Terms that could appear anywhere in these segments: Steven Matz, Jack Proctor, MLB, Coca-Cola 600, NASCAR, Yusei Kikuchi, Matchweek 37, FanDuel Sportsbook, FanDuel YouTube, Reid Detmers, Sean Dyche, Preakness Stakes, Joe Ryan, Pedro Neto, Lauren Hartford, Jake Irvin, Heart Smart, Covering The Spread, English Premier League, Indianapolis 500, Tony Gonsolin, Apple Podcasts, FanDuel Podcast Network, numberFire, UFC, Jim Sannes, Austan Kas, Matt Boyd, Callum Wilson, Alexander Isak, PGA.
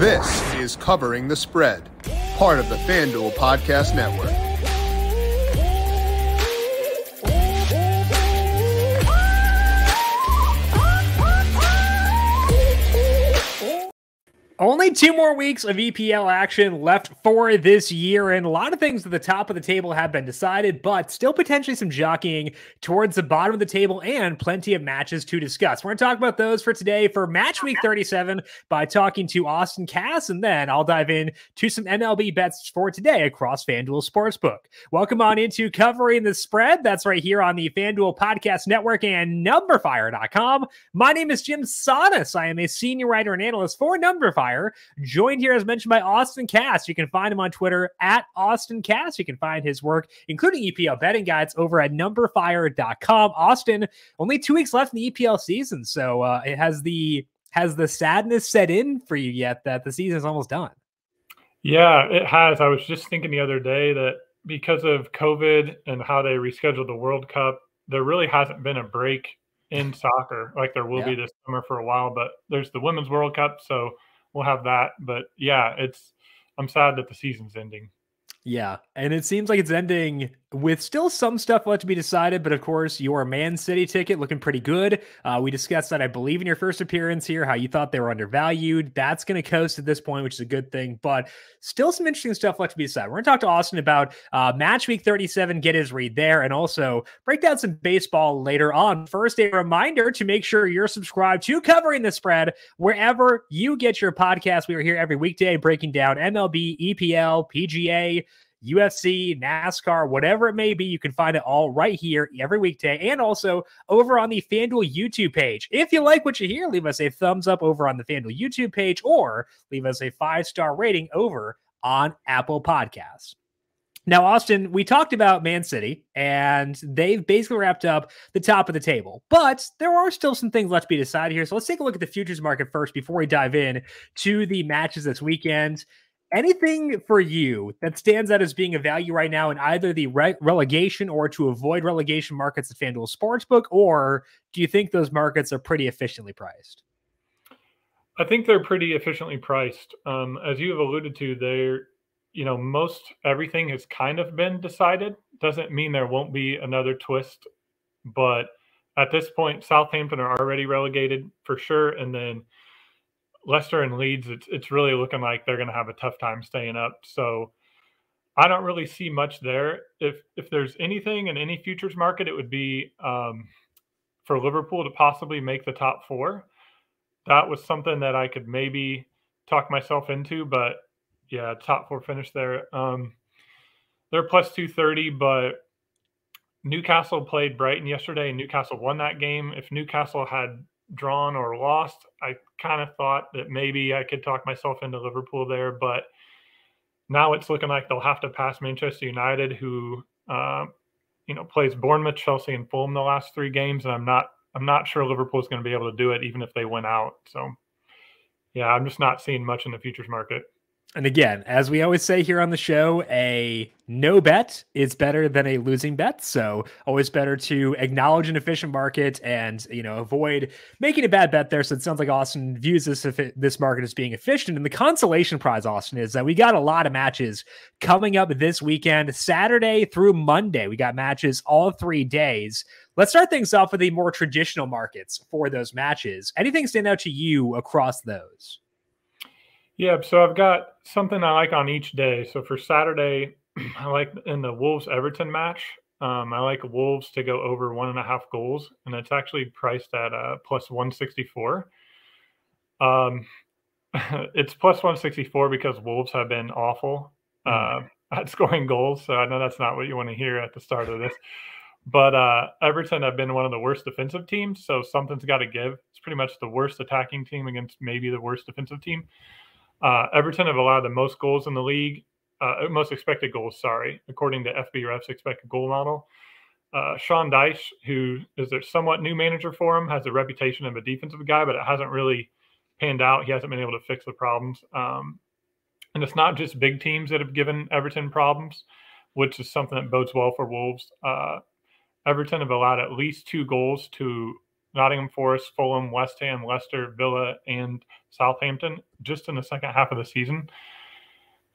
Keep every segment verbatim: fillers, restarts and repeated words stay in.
This is Covering the Spread, part of the FanDuel Podcast Network. Only two more weeks of E P L action left for this year, and a lot of things at the top of the table have been decided, but still potentially some jockeying towards the bottom of the table and plenty of matches to discuss. We're going to talk about those for today for Matchweek thirty-seven by talking to Austan Kas, and then I'll dive in to some M L B bets for today across FanDuel Sportsbook. Welcome on into Covering the Spread. That's right here on the FanDuel Podcast Network and Numberfire dot com. My name is Jim Sannes. I am a senior writer and analyst for Numberfire. Joined here, as mentioned, by Austan Kas. You can find him on Twitter at Austan Kas. You can find his work, including E P L betting guides, over at numberfire dot com. Austan, only two weeks left in the E P L season, so uh, it has the has the sadness set in for you yet that the season is almost done? Yeah, it has. I was just thinking the other day that because of COVID and how they rescheduled the World Cup, there really hasn't been a break in soccer like there will yeah. be this summer for a while. But there's the Women's World Cup, so we'll have that. But yeah, it's, I'm sad that the season's ending. Yeah. And it seems like it's ending with still some stuff left to be decided. But of course, your Man City ticket looking pretty good. Uh, we discussed that, I believe, in your first appearance here, how you thought they were undervalued. That's going to coast at this point, which is a good thing. But still some interesting stuff left to be decided. We're going to talk to Austan about uh, Match Week thirty-seven, get his read there, and also break down some baseball later on. First, a reminder to make sure you're subscribed to Covering the Spread wherever you get your podcast. We are here every weekday breaking down M L B, E P L, P G A, U F C, NASCAR, whatever it may be. You can find it all right here every weekday and also over on the FanDuel YouTube page. If you like what you hear, leave us a thumbs up over on the FanDuel YouTube page or leave us a five-star rating over on Apple Podcasts. Now, Austan, we talked about Man City, and they've basically wrapped up the top of the table. But there are still some things left to be decided here, so let's take a look at the futures market first before we dive in to the matches this weekend. Anything for you that stands out as being a value right now in either the re relegation or to avoid relegation markets at FanDuel Sportsbook, or do you think those markets are pretty efficiently priced? I think they're pretty efficiently priced. Um, as you have alluded to, they're, you know, most everything has kind of been decided. Doesn't mean there won't be another twist, but at this point, Southampton are already relegated for sure, and then Leicester and Leeds, it's it's really looking like they're going to have a tough time staying up. So I don't really see much there. If if there's anything in any futures market, it would be um, for Liverpool to possibly make the top four. That was something that I could maybe talk myself into, but yeah, top four finish there. Um, they're plus two thirty, but Newcastle played Brighton yesterday, and Newcastle won that game. If Newcastle had drawn or lost, I kind of thought that maybe I could talk myself into Liverpool there, but now it's looking like they'll have to pass Manchester United, who uh, you know, plays Bournemouth, Chelsea, and Fulham the last three games, and I'm not I'm not sure Liverpool's going to be able to do it even if they win out. So yeah, I'm just not seeing much in the futures market. And again, as we always say here on the show, a no bet is better than a losing bet. So always better to acknowledge an efficient market and, you know, avoid making a bad bet there. So it sounds like Austan views this this market as being efficient. And the consolation prize, Austan, is that we got a lot of matches coming up this weekend, Saturday through Monday. We got matches all three days. Let's start things off with the more traditional markets for those matches. Anything stand out to you across those? Yeah, so I've got something I like on each day. So for Saturday, I like in the Wolves-Everton match, um, I like Wolves to go over one and a half goals, and it's actually priced at uh, plus one sixty-four. Um, it's plus one sixty-four because Wolves have been awful uh, at scoring goals, so I know that's not what you want to hear at the start of this. But uh, Everton have been one of the worst defensive teams, so something's got to give. It's pretty much the worst attacking team against maybe the worst defensive team. Uh, Everton have allowed the most goals in the league, uh, most expected goals, sorry, according to F B R F's expected goal model. Uh, Sean Dyche, who is a somewhat new manager for him, has a reputation of a defensive guy, but it hasn't really panned out. He hasn't been able to fix the problems. Um, and it's not just big teams that have given Everton problems, which is something that bodes well for Wolves. Uh, Everton have allowed at least two goals to Nottingham Forest, Fulham, West Ham, Leicester, Villa, and Southampton just in the second half of the season.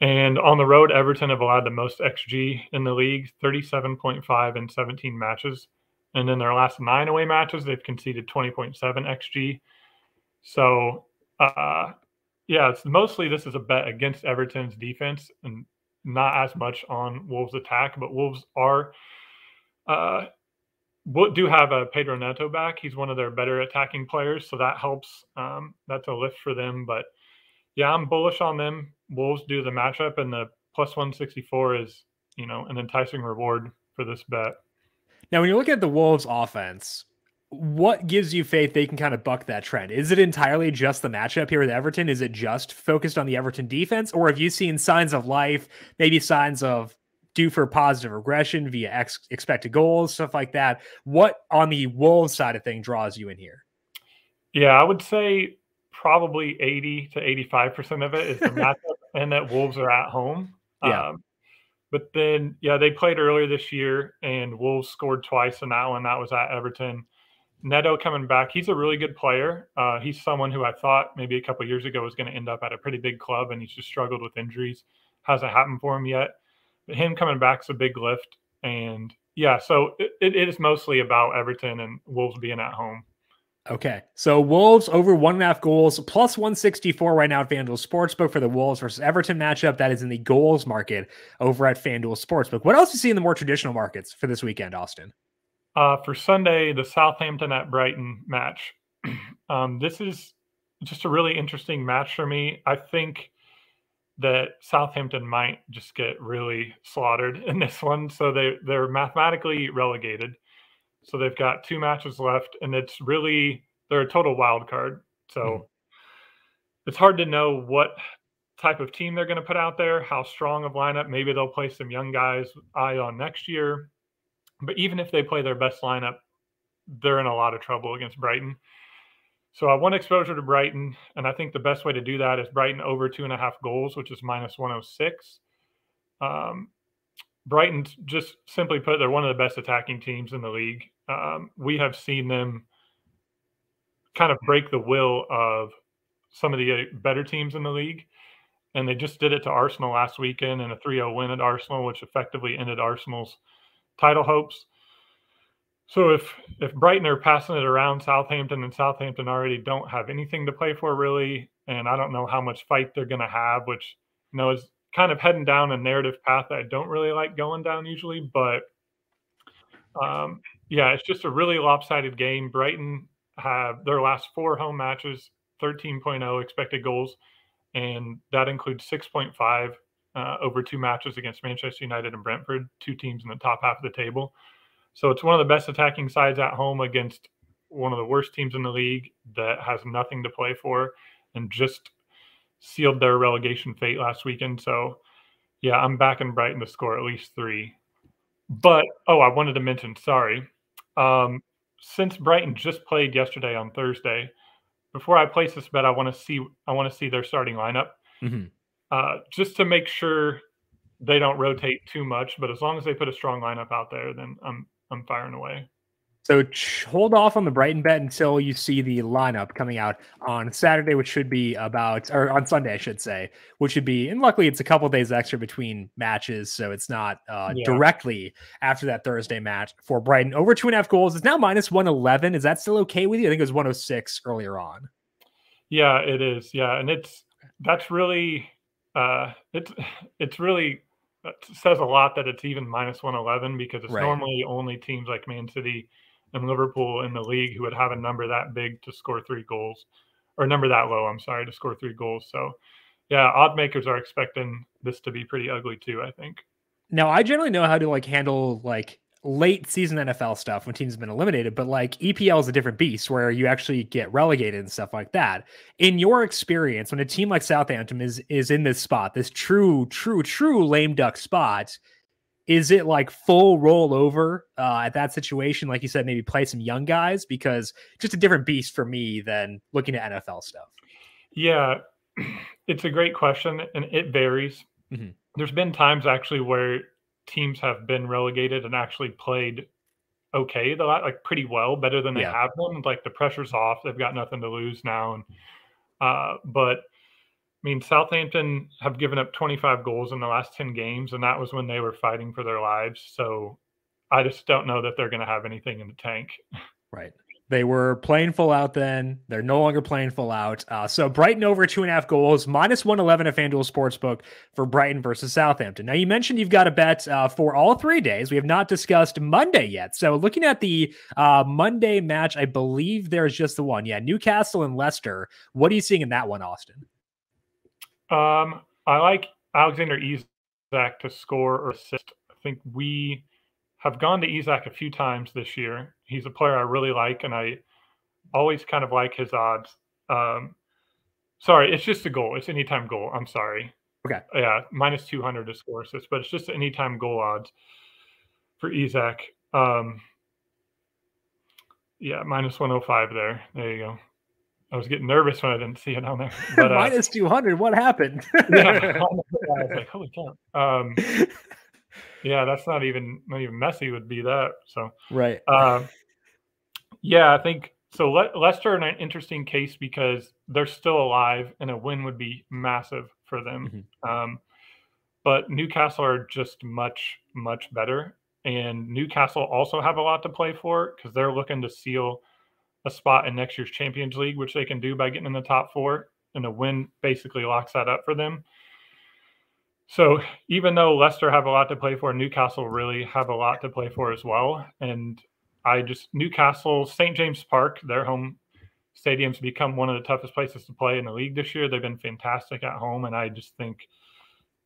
And on the road, Everton have allowed the most X G in the league, thirty-seven point five in seventeen matches. And in their last nine away matches, they've conceded twenty point seven X G. So, uh, yeah, it's mostly this is a bet against Everton's defense and not as much on Wolves' attack. But Wolves are uh, do have a Pedro Neto back. He's one of their better attacking players, so that helps. Um, that's a lift for them. But, yeah, I'm bullish on them. Wolves do the matchup, and the plus one sixty-four is, you know, an enticing reward for this bet. Now, when you look at the Wolves' offense, what gives you faith they can kind of buck that trend? Is it entirely just the matchup here with Everton? Is it just focused on the Everton defense? Or have you seen signs of life, maybe signs of due for positive regression via ex expected goals, stuff like that? What on the Wolves side of thing draws you in here? Yeah, I would say probably eighty to eighty-five percent of it is the matchup and that Wolves are at home. Yeah. Um, But then, yeah, they played earlier this year, and Wolves scored twice in that one. That was at Everton. Neto coming back, he's a really good player. Uh, he's someone who I thought maybe a couple of years ago was going to end up at a pretty big club, and he's just struggled with injuries. Hasn't happened for him yet. But him coming back is a big lift. And, yeah, so it, it is mostly about Everton and Wolves being at home. Okay, so Wolves over one and a half goals, plus one sixty-four right now at FanDuel Sportsbook for the Wolves versus Everton matchup. That is in the goals market over at FanDuel Sportsbook. What else do you see in the more traditional markets for this weekend, Austin? Uh, for Sunday, the Southampton at Brighton match. um, this is just a really interesting match for me. I think that Southampton might just get really slaughtered in this one, so they, they're mathematically relegated. So they've got two matches left, and it's really they're a total wild card. So mm. it's hard to know what type of team they're going to put out there, how strong of lineup. Maybe they'll play some young guys eye on next year. But even if they play their best lineup, they're in a lot of trouble against Brighton. So I want exposure to Brighton, and I think the best way to do that is Brighton over two and a half goals, which is minus one oh six. Um, Brighton, just simply put, they're one of the best attacking teams in the league. Um, we have seen them kind of break the will of some of the better teams in the league. And they just did it to Arsenal last weekend in a three oh win at Arsenal, which effectively ended Arsenal's title hopes. So if, if Brighton are passing it around Southampton, and Southampton already don't have anything to play for really, and I don't know how much fight they're going to have, which, you know, is kind of heading down a narrative path that I don't really like going down usually, but um, yeah, it's just a really lopsided game. Brighton have their last four home matches, thirteen point oh expected goals, and that includes six point five uh, over two matches against Manchester United and Brentford, two teams in the top half of the table. So it's one of the best attacking sides at home against one of the worst teams in the league that has nothing to play for and just sealed their relegation fate last weekend. So, yeah, I'm backing Brighton to score at least three. But, oh, I wanted to mention, sorry, um, since Brighton just played yesterday on Thursday, before I place this bet, I want to see I want to see their starting lineup mm-hmm. uh, just to make sure they don't rotate too much. But as long as they put a strong lineup out there, then I'm I'm firing away. So hold off on the Brighton bet until you see the lineup coming out on Saturday, which should be about, or on Sunday, I should say, which should be, and luckily it's a couple of days extra between matches, so it's not uh, yeah. directly after that Thursday match for Brighton. Over two and a half goals. It's now minus one eleven. Is that still okay with you? I think it was one oh six earlier on. Yeah, it is. Yeah, and it's, that's really, uh, it's, it's really, it says a lot that it's even minus one eleven because it's right. normally only teams like Man City and Liverpool in the league who would have a number that big to score three goals, or a number that low, I'm sorry, to score three goals. So, yeah, odd makers are expecting this to be pretty ugly too, I think. Now, I generally know how to like handle like late season N F L stuff when teams have been eliminated, but like E P L is a different beast where you actually get relegated and stuff like that. In your experience, when a team like Southampton is is in this spot, this true, true, true lame duck spot, is it like full rollover uh, at that situation? Like you said, maybe play some young guys, because just a different beast for me than looking at N F L stuff. Yeah, it's a great question, and it varies. Mm-hmm. There's been times actually where teams have been relegated and actually played okay, the like pretty well, better than they yeah. have been. Like the pressure's off; they've got nothing to lose now. And uh, but I mean, Southampton have given up twenty-five goals in the last ten games, and that was when they were fighting for their lives. So I just don't know that they're going to have anything in the tank. Right. They were playing full out then. They're no longer playing full out. Uh, so Brighton over two and a half goals, minus one eleven at FanDuel Sportsbook for Brighton versus Southampton. Now, you mentioned you've got a bet uh, for all three days. We have not discussed Monday yet. So looking at the uh, Monday match, I believe there's just the one. Yeah, Newcastle and Leicester. What are you seeing in that one, Austin? Um, I like Alexander Isak to score or assist. I think we have gone to Isak a few times this year. He's a player I really like, and I always kind of like his odds. Um, sorry, it's just a goal. It's anytime goal. I'm sorry. Okay. Yeah, minus two hundred to score assist, but it's just anytime goal odds for Isak. Um, yeah, minus one oh five there. There you go. I was getting nervous when I didn't see it on there. But, uh, minus two hundred, what happened? Yeah, I was like, holy cow. Um, yeah, that's not even, not even Messi would be that. So right. Uh, yeah, I think so. Le- Leicester are an interesting case because they're still alive, and a win would be massive for them. Mm-hmm. Um, but Newcastle are just much, much better. And Newcastle also have a lot to play for because they're looking to seal a spot in next year's Champions League, which they can do by getting in the top four, and a win basically locks that up for them. So even though Leicester have a lot to play for, Newcastle really have a lot to play for as well. And I just, Newcastle, Saint James Park, their home stadium's become one of the toughest places to play in the league this year. They've been fantastic at home, and I just think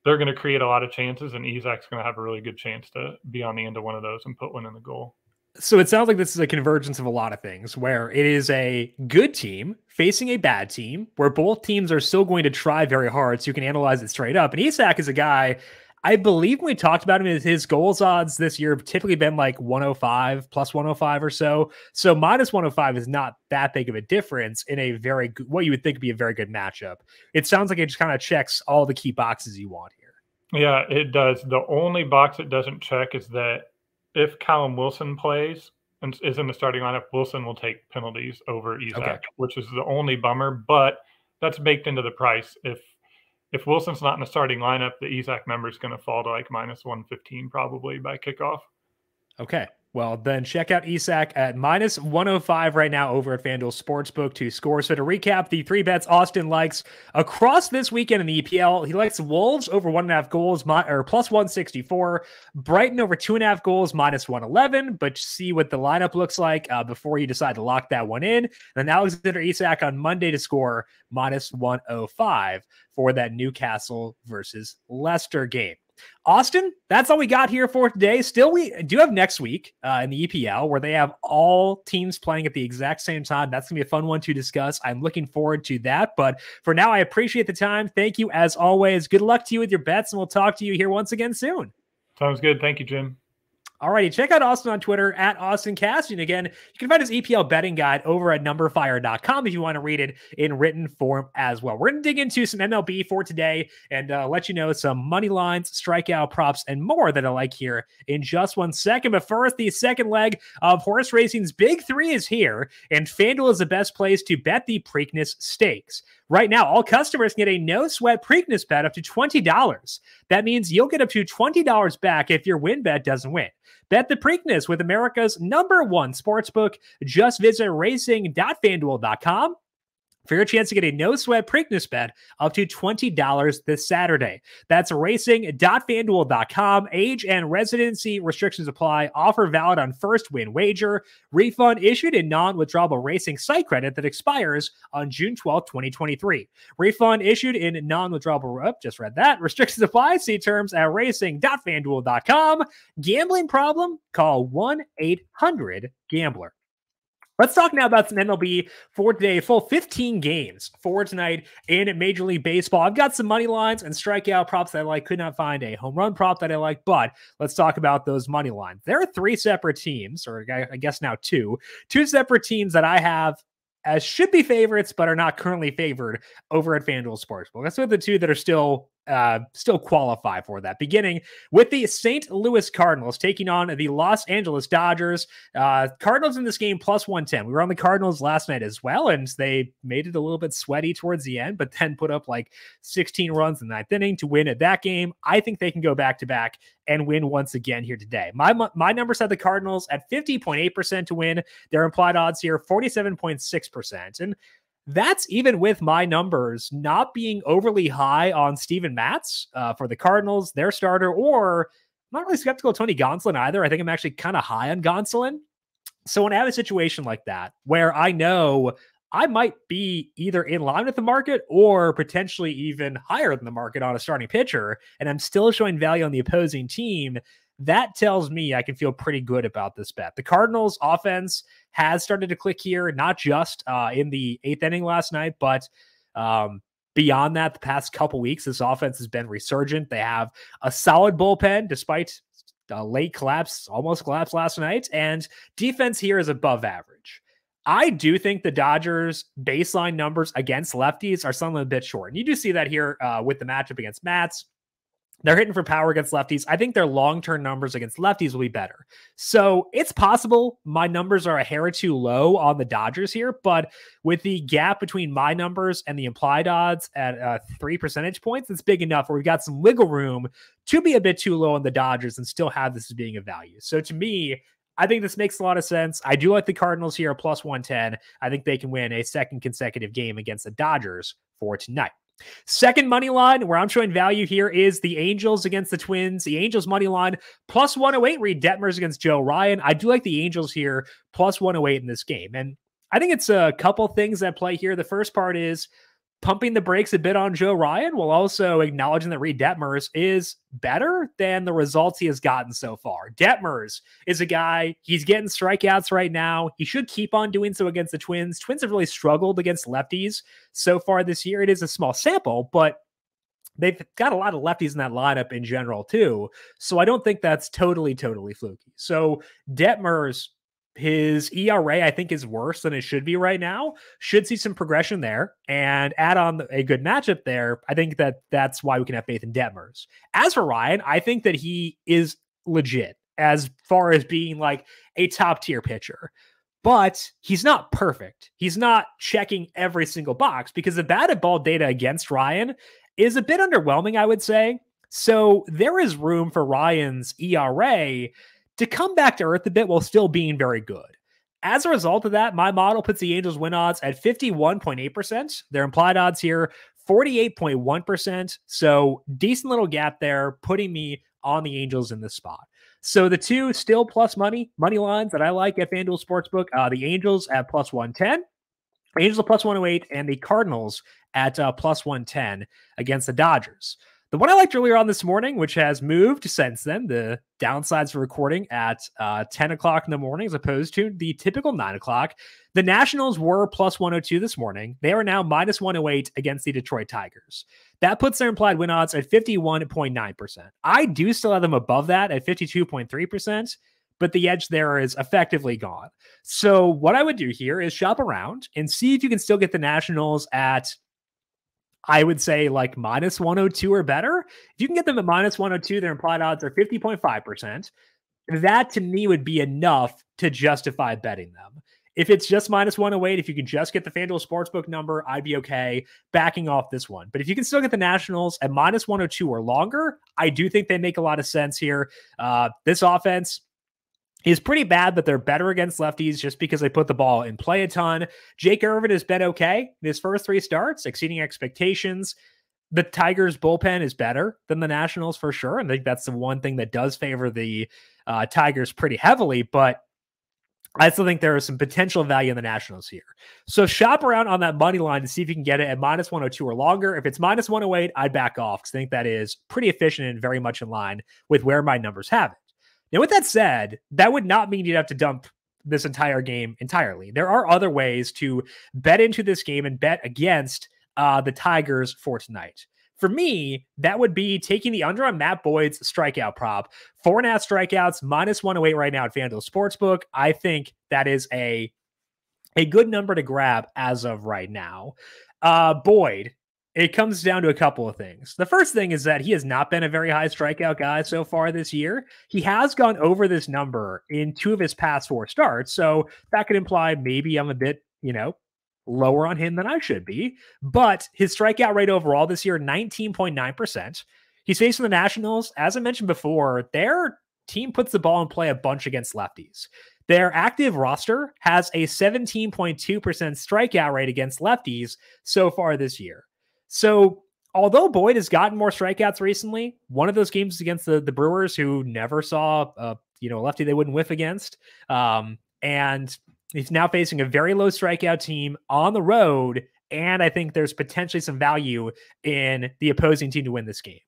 they're going to create a lot of chances, and Isak's going to have a really good chance to be on the end of one of those and put one in the goal. So it sounds like this is a convergence of a lot of things where it is a good team facing a bad team where both teams are still going to try very hard. So you can analyze it straight up. And Isak is a guy, I believe when we talked about him, his goals odds this year have typically been like one oh five, plus one oh five or so. So minus one oh five is not that big of a difference in a very good, what you would think would be a very good matchup. It sounds like it just kind of checks all the key boxes you want here. Yeah, it does. The only box it doesn't check is that if Callum Wilson plays and is in the starting lineup, Wilson will take penalties over Isak, okay, which is the only bummer, but that's baked into the price. If if Wilson's not in the starting lineup, the Isak number is going to fall to like minus one fifteen probably by kickoff. Okay. Well, then check out Isak at minus one oh five right now over at FanDuel Sportsbook to score. So to recap, the three bets Austin likes across this weekend in the E P L, he likes Wolves over one and a half goals, or plus one sixty-four, Brighton over two and a half goals, minus one eleven, but see what the lineup looks like uh, before you decide to lock that one in. And then Alexander Isak on Monday to score minus one oh five for that Newcastle versus Leicester game. Austin, that's all we got here for today. Still, we do have next week uh, in the E P L where they have all teams playing at the exact same time. That's going to be a fun one to discuss. I'm looking forward to that. But for now, I appreciate the time. Thank you as always. Good luck to you with your bets, and we'll talk to you here once again soon. Sounds good. Thank you, Jim. All righty, check out Austin on Twitter at Austan Kas. And again, you can find his E P L betting guide over at number fire dot com if you want to read it in written form as well. We're going to dig into some M L B for today and uh, let you know some money lines, strikeout props, and more that I like here in just one second. But first, the second leg of horse racing's Big Three is here, and FanDuel is the best place to bet the Preakness Stakes. Right now, all customers can get a no-sweat Preakness bet up to twenty dollars. That means you'll get up to twenty dollars back if your win bet doesn't win. Bet the Preakness with America's number one sportsbook. Just visit racing dot fan duel dot com for your chance to get a no-sweat Preakness bet up to twenty dollars this Saturday. That's racing dot fan duel dot com. Age and residency restrictions apply. Offer valid on first win wager. Refund issued in non-withdrawable racing site credit that expires on June twelfth, twenty twenty-three. Refund issued in non-withdrawable... Oh, just read that. Restrictions apply. See terms at racing dot fan duel dot com. Gambling problem? Call one eight hundred gambler. Let's talk now about some M L B for today. A full fifteen games for tonight in Major League Baseball. I've got some money lines and strikeout props that I like. Could not find a home run prop that I like, but let's talk about those money lines. There are three separate teams, or I guess now two, two separate teams that I have as should be favorites, but are not currently favored over at FanDuel Sportsbook. That's with the two that are still uh, still qualify for that. Beginning with the Saint Louis Cardinals taking on the Los Angeles Dodgers. Uh, Cardinals in this game plus one ten. We were on the Cardinals last night as well, and they made it a little bit sweaty towards the end, but then put up like sixteen runs in the ninth inning to win at that game. I think they can go back to back and win once again here today. My my numbers had the Cardinals at fifty point eight percent to win. Their implied odds here, forty-seven point six percent. And that's even with my numbers not being overly high on Steven Matz uh, for the Cardinals, their starter, or I'm not really skeptical of Tony Gonsolin either. I think I'm actually kind of high on Gonsolin. So when I have a situation like that, where I know I might be either in line with the market or potentially even higher than the market on a starting pitcher, and I'm still showing value on the opposing team, that tells me I can feel pretty good about this bet. The Cardinals offense has started to click here, not just uh, in the eighth inning last night, but um, beyond that, the past couple weeks, this offense has been resurgent. They have a solid bullpen, despite a late collapse, almost collapse last night, and defense here is above average. I do think the Dodgers' baseline numbers against lefties are something a bit short. And you do see that here uh, with the matchup against Matz. They're hitting for power against lefties. I think their long-term numbers against lefties will be better. So it's possible my numbers are a hair or two low on the Dodgers here, but with the gap between my numbers and the implied odds at uh, three percentage points, it's big enough where we've got some wiggle room to be a bit too low on the Dodgers and still have this as being a value. So to me, I think this makes a lot of sense. I do like the Cardinals here, plus one ten. I think they can win a second consecutive game against the Dodgers for tonight. Second money line where I'm showing value here is the Angels against the Twins. The Angels money line plus one oh eight. Reid Detmers against Joe Ryan. I do like the Angels here plus one oh eight in this game, and I think it's a couple things that play here. The first part is pumping the brakes a bit on Joe Ryan while also acknowledging that Reid Detmers is better than the results he has gotten so far. Detmers is a guy, he's getting strikeouts right now. He should keep on doing so against the Twins. Twins have really struggled against lefties so far this year. It is a small sample, but they've got a lot of lefties in that lineup in general too. So I don't think that's totally, totally fluky. So Detmers, his E R A, I think, is worse than it should be right now. Should see some progression there and add on a good matchup there. I think that that's why we can have faith in Detmers. As for Ryan, I think that he is legit as far as being like a top tier pitcher, but he's not perfect. He's not checking every single box because the batted ball data against Ryan is a bit underwhelming, I would say. So there is room for Ryan's E R A to come back to earth a bit while still being very good. As a result of that, my model puts the Angels win odds at fifty-one point eight percent. Their implied odds here, forty-eight point one percent. So decent little gap there, putting me on the Angels in this spot. So the two still plus money, money lines that I like at FanDuel Sportsbook, uh, the Angels at plus one ten, Angels at plus one oh eight, and the Cardinals at uh, plus one ten against the Dodgers. The one I liked earlier on this morning, which has moved since then, the downsides for recording at uh, ten o'clock in the morning as opposed to the typical nine o'clock. The Nationals were plus one oh two this morning. They are now minus one oh eight against the Detroit Tigers. That puts their implied win odds at fifty-one point nine percent. I do still have them above that at fifty-two point three percent, but the edge there is effectively gone. So what I would do here is shop around and see if you can still get the Nationals at, I would say, like minus one oh two or better. If you can get them at minus one oh two, their implied odds are fifty point five percent. That to me would be enough to justify betting them. If it's just minus one oh eight, if you can just get the FanDuel Sportsbook number, I'd be okay backing off this one. But if you can still get the Nationals at minus one oh two or longer, I do think they make a lot of sense here. Uh, this offense is pretty bad, but they're better against lefties just because they put the ball in play a ton. Jake Irvin has been okay in his first three starts, exceeding expectations. The Tigers' bullpen is better than the Nationals for sure, and I think that's the one thing that does favor the uh, Tigers pretty heavily, but I still think there is some potential value in the Nationals here. So shop around on that money line to see if you can get it at minus one oh two or longer. If it's minus one oh eight, I'd back off because I think that is pretty efficient and very much in line with where my numbers have it. Now, with that said, that would not mean you'd have to dump this entire game entirely. There are other ways to bet into this game and bet against uh, the Tigers for tonight. For me, that would be taking the under on Matt Boyd's strikeout prop. Four and a half strikeouts, minus one oh eight right now at FanDuel Sportsbook. I think that is a, a good number to grab as of right now. Uh, Boyd it comes down to a couple of things. The first thing is that he has not been a very high strikeout guy so far this year. He has gone over this number in two of his past four starts, so that could imply maybe I'm a bit, you know, lower on him than I should be. But his strikeout rate overall this year, nineteen point nine percent. He's facing the Nationals. As I mentioned before, their team puts the ball in play a bunch against lefties. Their active roster has a seventeen point two percent strikeout rate against lefties so far this year. So although Boyd has gotten more strikeouts recently, one of those games is against the, the Brewers, who never saw a, you know, a lefty they wouldn't whiff against. Um, and he's now facing a very low strikeout team on the road. And I think there's potentially some value in the opposing team to win this game.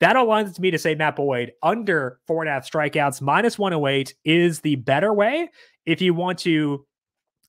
That aligns to me to say Matt Boyd under four and a half strikeouts, minus one oh eight is the better way if you want to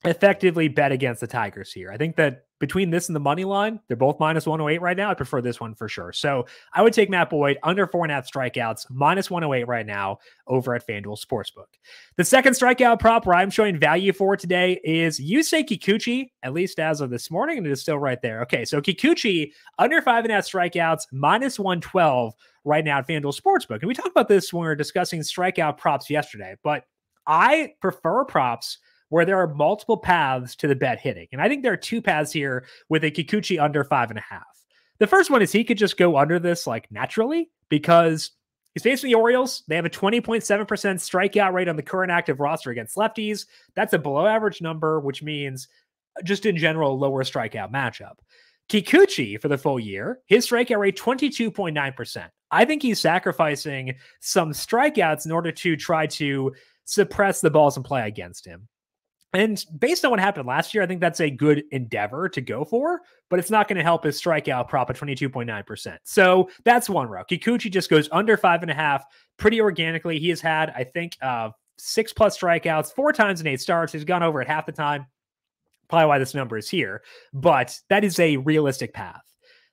effectively bet against the Tigers here. I think that between this and the money line, they're both minus one oh eight right now. I prefer this one for sure. So I would take Matt Boyd under four and a half strikeouts, minus one oh eight right now over at FanDuel Sportsbook. The second strikeout prop where I'm showing value for today is Yusei Kikuchi, at least as of this morning, and it is still right there. Okay, so Kikuchi under five and a half strikeouts, minus one twelve right now at FanDuel Sportsbook. And we talked about this when we were discussing strikeout props yesterday, but I prefer props where there are multiple paths to the bet hitting. And I think there are two paths here with a Kikuchi under five and a half. The first one is he could just go under this like naturally because he's facing the Orioles. They have a twenty point seven percent strikeout rate on the current active roster against lefties. That's a below average number, which means just in general, lower strikeout matchup. Kikuchi for the full year, his strikeout rate twenty-two point nine percent. I think he's sacrificing some strikeouts in order to try to suppress the balls in play against him. And based on what happened last year, I think that's a good endeavor to go for, but it's not going to help his strikeout prop at twenty-two point nine percent. So that's one row. Kikuchi just goes under five and a half pretty organically. He has had, I think, uh, six plus strikeouts, four times in eight starts. He's gone over it half the time. Probably why this number is here, but that is a realistic path.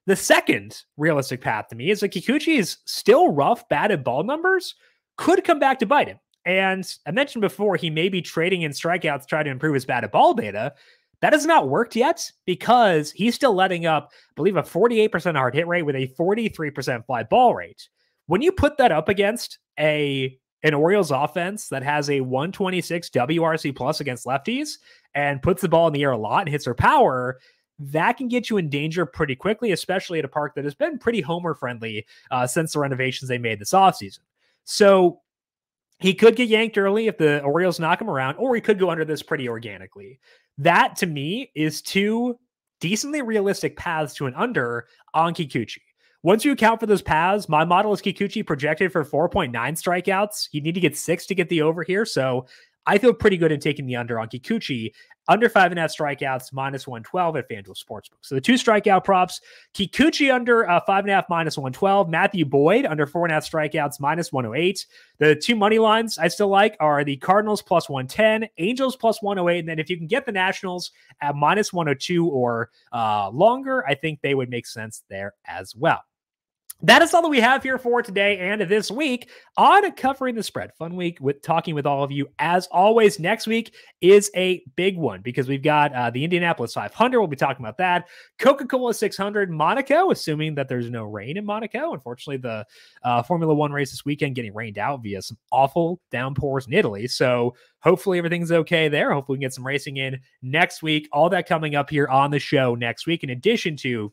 The second realistic path to me is that Kikuchi is still rough, batted ball numbers, could come back to bite him. And I mentioned before, he may be trading in strikeouts to try to improve his batted ball data. That has not worked yet because he's still letting up, I believe, a forty-eight percent hard hit rate with a forty-three percent fly ball rate. When you put that up against a an Orioles offense that has a one twenty-six W R C plus against lefties and puts the ball in the air a lot and hits her power, that can get you in danger pretty quickly, especially at a park that has been pretty homer-friendly uh, since the renovations they made this offseason. So he could get yanked early if the Orioles knock him around, or he could go under this pretty organically. That, to me, is two decently realistic paths to an under on Kikuchi. Once you account for those paths, my model is Kikuchi projected for four point nine strikeouts. He'd need to get six to get the over here, so I feel pretty good in taking the under on Kikuchi. Under five and a half strikeouts, minus one twelve at FanDuel Sportsbook. So the two strikeout props, Kikuchi under uh, five and a half, minus one twelve. Matthew Boyd under four and a half strikeouts, minus one oh eight. The two money lines I still like are the Cardinals plus one ten, Angels plus one oh eight. And then if you can get the Nationals at minus one oh two or uh, longer, I think they would make sense there as well. That is all that we have here for today and this week on Covering the Spread. Fun week with talking with all of you. As always, next week is a big one because we've got uh, the Indianapolis five hundred. We'll be talking about that. Coca-Cola six hundred, Monaco, assuming that there's no rain in Monaco. Unfortunately, the uh, Formula One race this weekend getting rained out via some awful downpours in Italy. So hopefully everything's okay there. Hopefully we can get some racing in next week. All that coming up here on the show next week, in addition to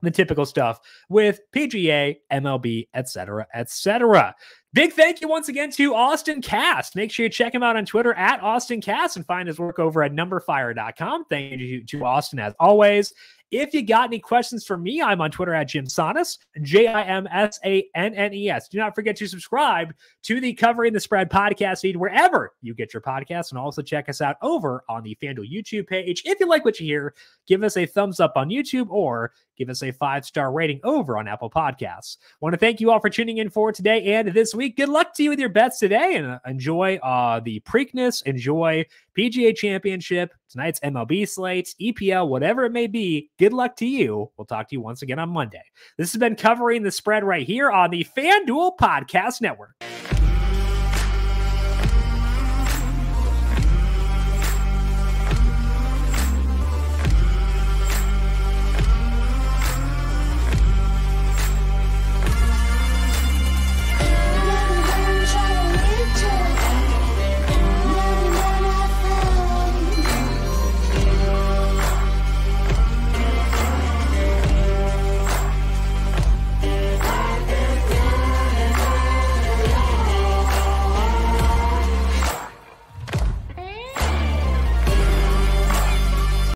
the typical stuff with P G A, M L B, et cetera, et cetera. Big thank you once again to Austan Kas. Make sure you check him out on Twitter at Austan Kas and find his work over at number fire dot com. Thank you to Austan as always. If you got any questions for me, I'm on Twitter at Jim Sannes, J I M S A N N E S. Do not forget to subscribe to the Covering the Spread podcast feed wherever you get your podcasts, and also check us out over on the FanDuel YouTube page. If you like what you hear, give us a thumbs up on YouTube or give us a five-star rating over on Apple Podcasts. Want to thank you all for tuning in for today and this week. Good luck to you with your bets today, and enjoy uh, the Preakness, enjoy P G A Championship, tonight's M L B slate, E P L, whatever it may be. Good luck to you. We'll talk to you once again on Monday. This has been Covering the Spread right here on the FanDuel Podcast Network.